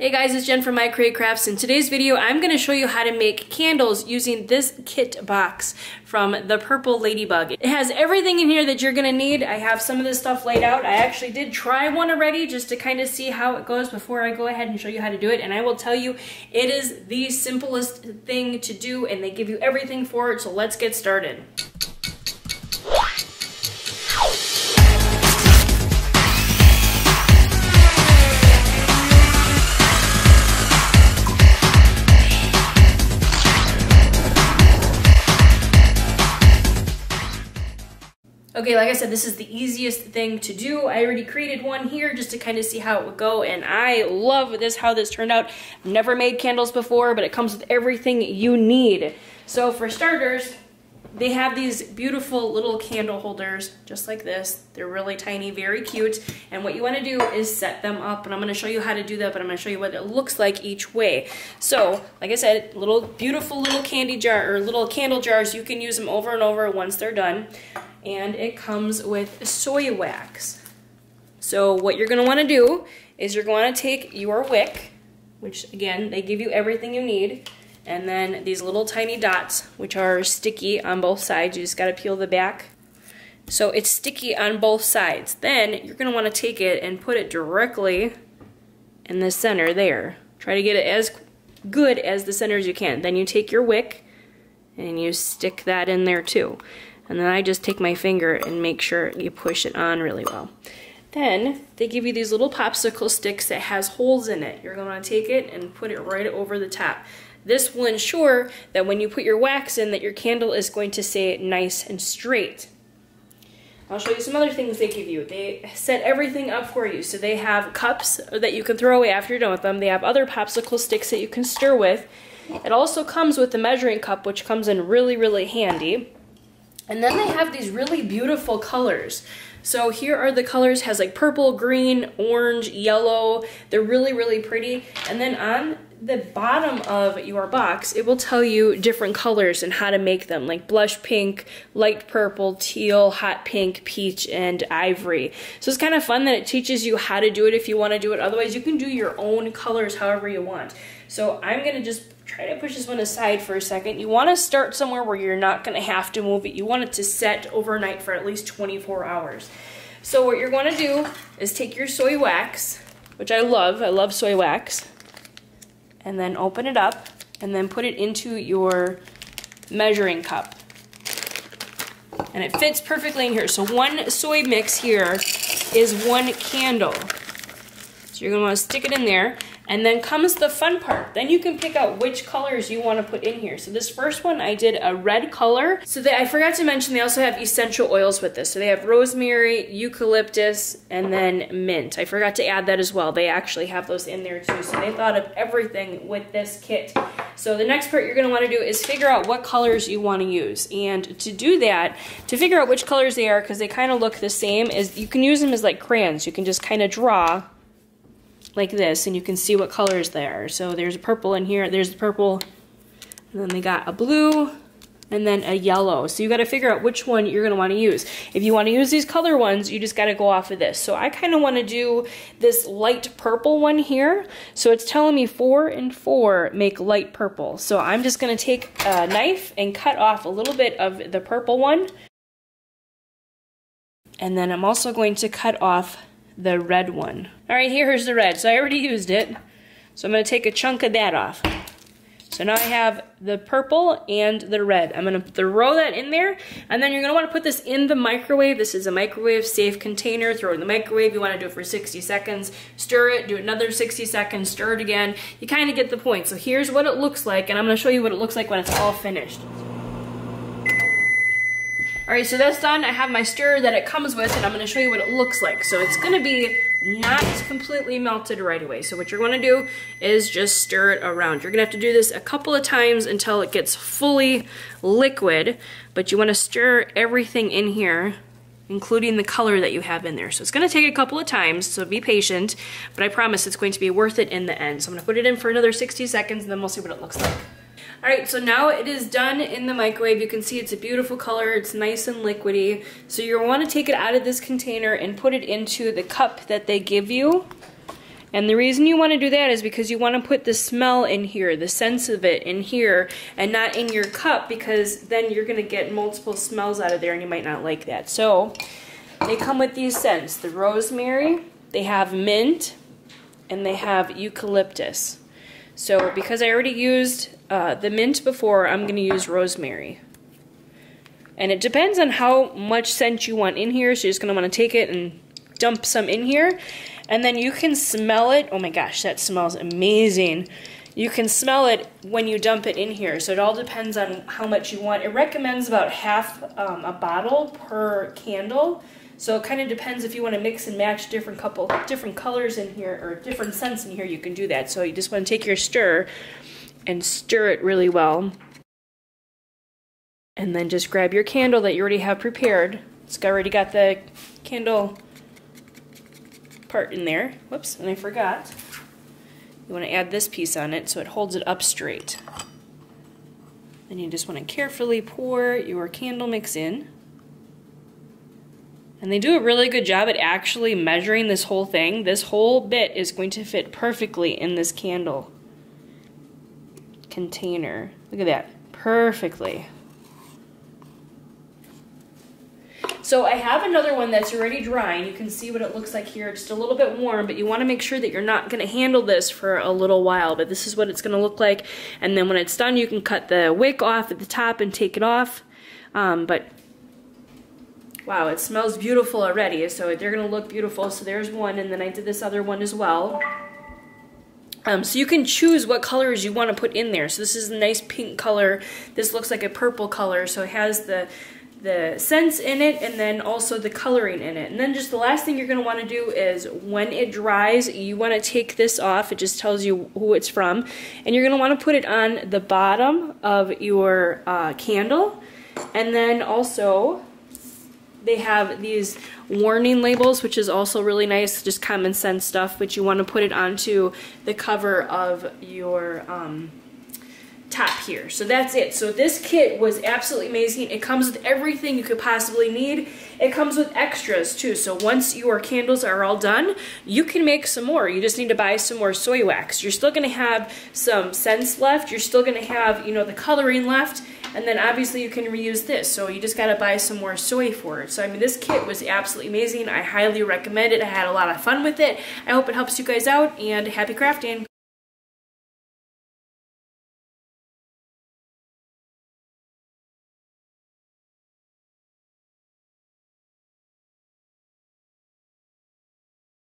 Hey guys, it's Jen from My Create Crafts. In today's video, I'm going to show you how to make candles using this kit box from the Purple Ladybug. It has everything in here that you're going to need. I have some of this stuff laid out. I actually did try one already just to kind of see how it goes before I go ahead and show you how to do it. And I will tell you, it is the simplest thing to do and they give you everything for it. So let's get started. Okay, like I said, this is the easiest thing to do. I already created one here just to kind of see how it would go, and I love this, how this turned out. I've never made candles before, but it comes with everything you need. So for starters, they have these beautiful little candle holders, just like this. They're really tiny, very cute, and what you want to do is set them up, and I'm going to show you how to do that, but I'm going to show you what it looks like each way. So, like I said, little beautiful little candy jar, or little candle jars, you can use them over and over once they're done. And it comes with soy wax. So what you're going to want to do is you're going to take your wick, which again, they give you everything you need, and then these little tiny dots, which are sticky on both sides. You just got to peel the back. So it's sticky on both sides. Then you're going to want to take it and put it directly in the center there. Try to get it as good as the center as you can. Then you take your wick and you stick that in there too. And then I just take my finger and make sure you push it on really well. Then they give you these little popsicle sticks that has holes in it. You're gonna take it and put it right over the top. This will ensure that when you put your wax in, that your candle is going to stay nice and straight. I'll show you some other things they give you. They set everything up for you. So they have cups that you can throw away after you're done with them. They have other popsicle sticks that you can stir with. It also comes with a measuring cup, which comes in really, really handy. And then they have these really beautiful colors. So here are the colors, has like purple, green, orange, yellow. They're really, really pretty. And then on the bottom of your box, it will tell you different colors and how to make them, like blush pink, light purple, teal, hot pink, peach, and ivory. So it's kind of fun that it teaches you how to do it if you want to do it. Otherwise, you can do your own colors however you want. So I'm gonna just try to push this one aside for a second. You want to start somewhere where you're not going to have to move it. You want it to set overnight for at least 24 hours. So what you're going to do is take your soy wax, which I love soy wax, and then open it up and then put it into your measuring cup. And it fits perfectly in here. So one soy mix here is one candle. So you're going to want to stick it in there. And then comes the fun part. Then you can pick out which colors you want to put in here. So this first one, I did a red color. So I forgot to mention, they also have essential oils with this. So they have rosemary, eucalyptus, and then mint. I forgot to add that as well. They actually have those in there too. So they thought of everything with this kit. So the next part you're going to want to do is figure out what colors you want to use. And to do that, to figure out which colors they are, because they kind of look the same, is you can use them as like crayons. You can just kind of draw like this, and you can see what colors they are. So there's a purple in here, there's a purple, and then they got a blue, and then a yellow. So you got to figure out which one you're going to want to use. If you want to use these color ones, you just got to go off of this. So I kind of want to do this light purple one here. So it's telling me 4 and 4 make light purple. So I'm just going to take a knife and cut off a little bit of the purple one. And then I'm also going to cut off the red one. All right, here's the red. So I already used it. So I'm going to take a chunk of that off. So now I have the purple and the red. I'm going to throw that in there, and then you're going to want to put this in the microwave. This is a microwave safe container. Throw it in the microwave. You want to do it for 60 seconds. Stir it, do another 60 seconds, stir it again. You kind of get the point. So here's what it looks like, and I'm going to show you what it looks like when it's all finished. All right, so that's done. I have my stirrer that it comes with, and I'm gonna show you what it looks like. So it's gonna be not completely melted right away. So what you're gonna do is just stir it around. You're gonna have to do this a couple of times until it gets fully liquid, but you wanna stir everything in here, including the color that you have in there. So it's gonna take a couple of times, so be patient, but I promise it's going to be worth it in the end. So I'm gonna put it in for another 60 seconds, and then we'll see what it looks like. All right, so now it is done in the microwave. You can see it's a beautiful color. It's nice and liquidy. So you'll want to take it out of this container and put it into the cup that they give you. And the reason you want to do that is because you want to put the smell in here, the sense of it in here, and not in your cup, because then you're going to get multiple smells out of there and you might not like that. So they come with these scents, the rosemary, they have mint, and they have eucalyptus. So because I already used the mint before, I'm going to use rosemary. And it depends on how much scent you want in here, so you're just going to want to take it and dump some in here. And then you can smell it. Oh my gosh, that smells amazing. You can smell it when you dump it in here. So it all depends on how much you want. It recommends about half a bottle per candle. So it kind of depends if you want to mix and match different colors in here or different scents in here, you can do that. So you just want to take your stir and stir it really well. And then just grab your candle that you already have prepared. It's already got the candle part in there. Whoops, and I forgot. You want to add this piece on it so it holds it up straight. Then you just want to carefully pour your candle mix in. And they do a really good job at actually measuring this whole thing. This whole bit is going to fit perfectly in this candle container. Look at that. Perfectly. So I have another one that's already drying. You can see what it looks like here. It's just a little bit warm, but you want to make sure that you're not going to handle this for a little while. But this is what it's going to look like. And then when it's done, you can cut the wick off at the top and take it off. But wow, it smells beautiful already. So they're going to look beautiful. So there's one, and then I did this other one as well. So you can choose what colors you want to put in there. So this is a nice pink color. This looks like a purple color. So it has the scents in it and then also the coloring in it. And then just the last thing you're going to want to do is when it dries, you want to take this off. It just tells you who it's from. And you're going to want to put it on the bottom of your candle. And then also they have these warning labels, which is also really nice, just common sense stuff. But you want to put it onto the cover of your top here. So that's it. So this kit was absolutely amazing. It comes with everything you could possibly need. It comes with extras too. So once your candles are all done, you can make some more. You just need to buy some more soy wax. You're still going to have some scents left. You're still going to have, you know, the coloring left. And then obviously you can reuse this. So you just got to buy some more soy for it. So I mean, this kit was absolutely amazing. I highly recommend it. I had a lot of fun with it. I hope it helps you guys out, and happy crafting.